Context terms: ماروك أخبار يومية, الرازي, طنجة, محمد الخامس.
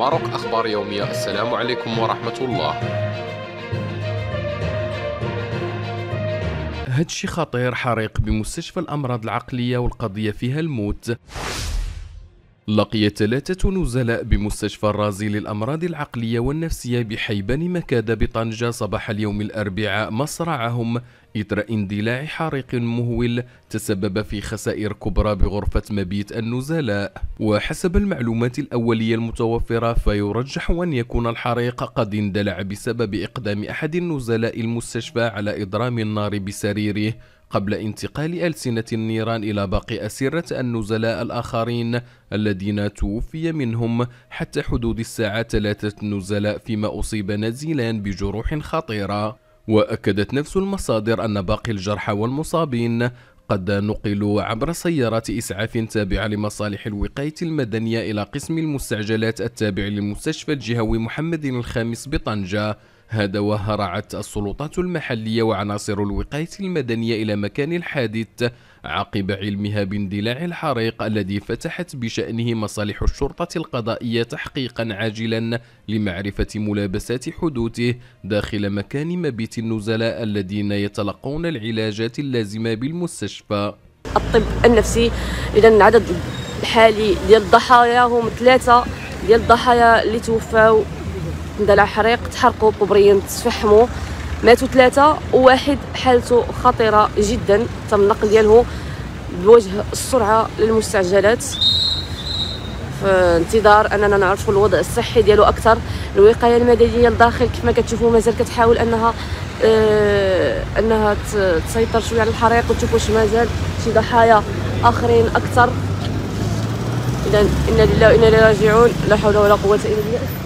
ماروك أخبار يومية. السلام عليكم ورحمة الله. هادشي خطير. حريق بمستشفى الأمراض العقلية والقضية فيها الموت. لقي 3 نزلاء بمستشفى الرازي للأمراض العقلية والنفسية بحيبان مكادة بطنجة صباح اليوم الأربعاء مصرعهم إثر اندلاع حريق مهول تسبب في خسائر كبرى بغرفة مبيت النزلاء. وحسب المعلومات الأولية المتوفرة فيرجح أن يكون الحريق قد اندلع بسبب إقدام أحد النزلاء المستشفى على إضرام النار بسريره قبل انتقال ألسنة النيران إلى باقي أسرة النزلاء الآخرين الذين توفي منهم حتى حدود الساعة 3 نزلاء، فيما أصيب نزيلان بجروح خطيرة. وأكدت نفس المصادر أن باقي الجرحى والمصابين قد نقلوا عبر سيارات إسعاف تابعة لمصالح الوقاية المدنية إلى قسم المستعجلات التابع للمستشفى الجهوي محمد الخامس بطنجة. هذا وهرعت السلطات المحلية وعناصر الوقاية المدنية إلى مكان الحادث عقب علمها باندلاع الحريق الذي فتحت بشأنه مصالح الشرطة القضائية تحقيقا عاجلا لمعرفة ملابسات حدوثه داخل مكان مبيت النزلاء الذين يتلقون العلاجات اللازمة بالمستشفى. الطب النفسي، إذا العدد الحالي ديال الضحايا هم 3 ديال الضحايا اللي توفاو اندلع حريق، تحرقوا بوبريين، تفحموا، ماتوا 3 وواحد حالته خطيرة جدا تم نقل ديالو بوجه السرعة للمستعجلات في انتظار أننا نعرفوا الوضع الصحي ديالو أكثر. الوقاية المدنية الداخل كما كتشوفوا مازال كتحاول أنها تسيطر شوية على الحريق وتشوف واش مازال شي ضحايا آخرين أكثر. إذا إنا لله وإنا إليه راجعون، لا حول ولا قوة إلا بالله.